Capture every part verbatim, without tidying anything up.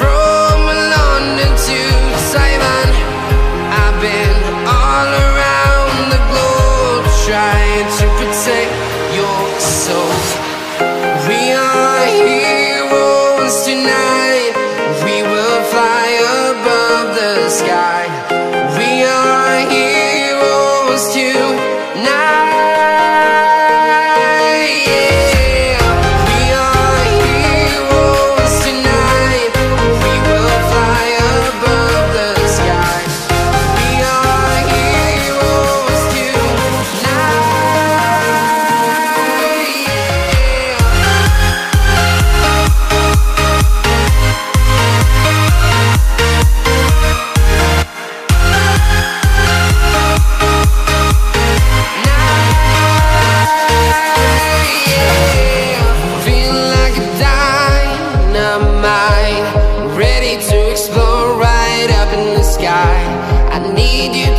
from London to Taiwan. I've been all around the globe, trying to protect your soul. We are heroes tonight. We will fly above the sky. We are heroes tonight. Yeah. We are heroes tonight. We will fly above the sky. We are heroes tonight. Yeah.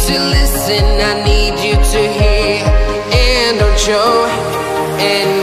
Listen, I need you to hear, and don't show any